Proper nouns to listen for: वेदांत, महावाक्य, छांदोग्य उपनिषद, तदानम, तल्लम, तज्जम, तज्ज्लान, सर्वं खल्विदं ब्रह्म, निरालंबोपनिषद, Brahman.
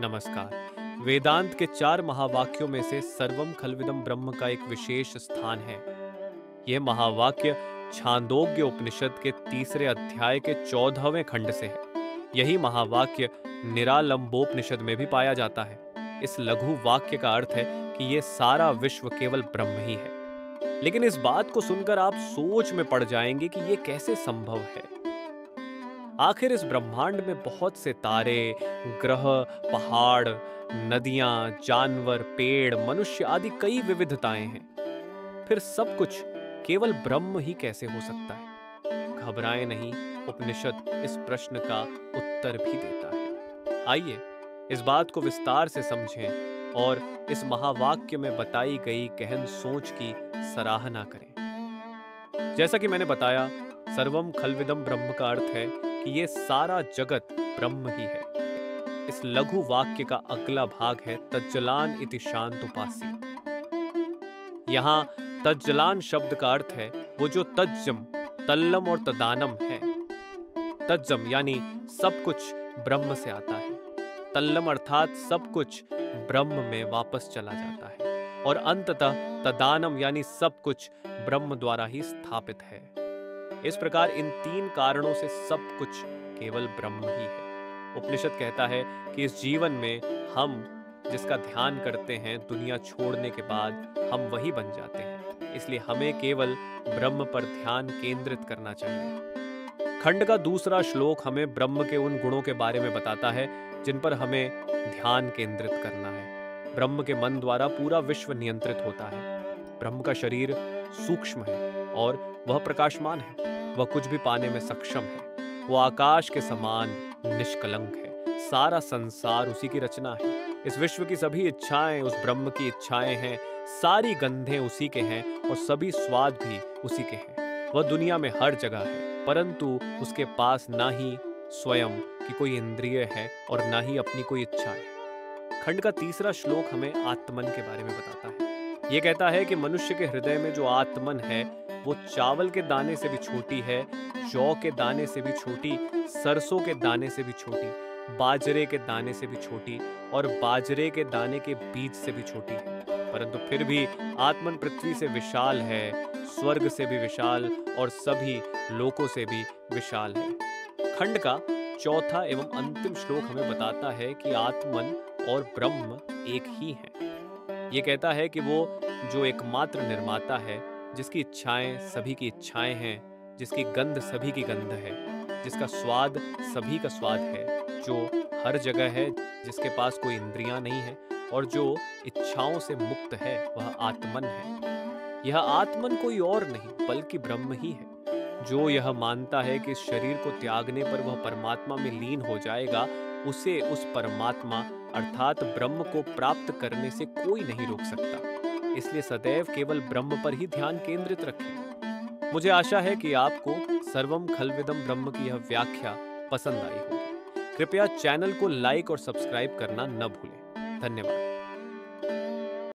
नमस्कार। वेदांत के 4 महावाक्यों में से सर्वं खल्विदं ब्रह्म का एक विशेष स्थान है। यह महावाक्य छांदोग्य उपनिषद के 3 अध्याय के 14वें खंड से है। यही महावाक्य निरालंबोपनिषद में भी पाया जाता है। इस लघु वाक्य का अर्थ है कि यह सारा विश्व केवल ब्रह्म ही है। लेकिन इस बात को सुनकर आप सोच में पड़ जाएंगे कि यह कैसे संभव है। आखिर इस ब्रह्मांड में बहुत से तारे, ग्रह, पहाड़, नदियां, जानवर, पेड़, मनुष्य आदि कई विविधताएं हैं। फिर सब कुछ केवल ब्रह्म ही कैसे हो सकता है? घबराएं नहीं, उपनिषद इस प्रश्न का उत्तर भी देता है। आइए इस बात को विस्तार से समझें और इस महावाक्य में बताई गई गहन सोच की सराहना करें। जैसा कि मैंने बताया, सर्वं खल्विदं ब्रह्म का अर्थ है कि ये सारा जगत ब्रह्म ही है। इस लघु वाक्य का अगला भाग है तज्ज्लान इति शांतोपासी। यहाँ तज्ज्लान शब्द का अर्थ है वो जो तज्जम, तल्लम और तदानम है। तज्जम यानी सब कुछ ब्रह्म से आता है। तल्लम अर्थात सब कुछ ब्रह्म में वापस चला जाता है। और अंततः तदानम यानी सब कुछ ब्रह्म द्वारा ही स्थापित है। इस प्रकार इन 3 कारणों से सब कुछ केवल ब्रह्म ही है। उपनिषद कहता है कि इस जीवन में हम जिसका ध्यान करते हैं, दुनिया छोड़ने के बाद हम वही बन जाते हैं। इसलिए हमें केवल ब्रह्म पर ध्यान केंद्रित करना चाहिए। खंड का दूसरा श्लोक हमें ब्रह्म के उन गुणों के बारे में बताता है जिन पर हमें ध्यान केंद्रित करना है। ब्रह्म के मन द्वारा पूरा विश्व नियंत्रित होता है। ब्रह्म का शरीर सूक्ष्म है और वह प्रकाशमान है। वह कुछ भी पाने में सक्षम है। वह आकाश के समान निष्कलंक है। सारा संसार उसी की रचना है। इस विश्व की सभी इच्छाएं उस ब्रह्म की इच्छाएं हैं। सारी गंधें उसी के हैं और सभी स्वाद भी उसी के हैं। वह दुनिया में हर जगह है, परंतु उसके पास ना ही स्वयं की कोई इंद्रिय है और ना ही अपनी कोई इच्छा है। खंड का तीसरा श्लोक हमें आत्मन के बारे में बताता है। ये कहता है कि मनुष्य के हृदय में जो आत्मन है वो चावल के दाने से भी छोटी है, जौ के दाने से भी छोटी, सरसों के दाने से भी छोटी, बाजरे के दाने से भी छोटी और बाजरे के दाने के बीज से भी छोटी है। परंतु फिर भी आत्मन पृथ्वी से विशाल है, स्वर्ग से भी विशाल और सभी लोकों से भी विशाल है। खंड का 4था एवं अंतिम श्लोक हमें बताता है कि आत्मन और ब्रह्म एक ही है। ये कहता है कि वो जो एकमात्र निर्माता है, जिसकी इच्छाएं सभी की इच्छाएं हैं, जिसकी गंध सभी की गंध है, जिसका स्वाद सभी का स्वाद है, जो हर जगह है, जिसके पास कोई इंद्रियां नहीं है और जो इच्छाओं से मुक्त है, वह आत्मन है। यह आत्मन कोई और नहीं बल्कि ब्रह्म ही है। जो यह मानता है कि इस शरीर को त्यागने पर वह परमात्मा में लीन हो जाएगा, उसे उस परमात्मा अर्थात ब्रह्म को प्राप्त करने से कोई नहीं रोक सकता। इसलिए सदैव केवल ब्रह्म पर ही ध्यान केंद्रित रखें। मुझे आशा है कि आपको सर्वं खल्विदं ब्रह्म की यह व्याख्या पसंद आई होगी। कृपया चैनल को लाइक और सब्सक्राइब करना न भूलें। धन्यवाद।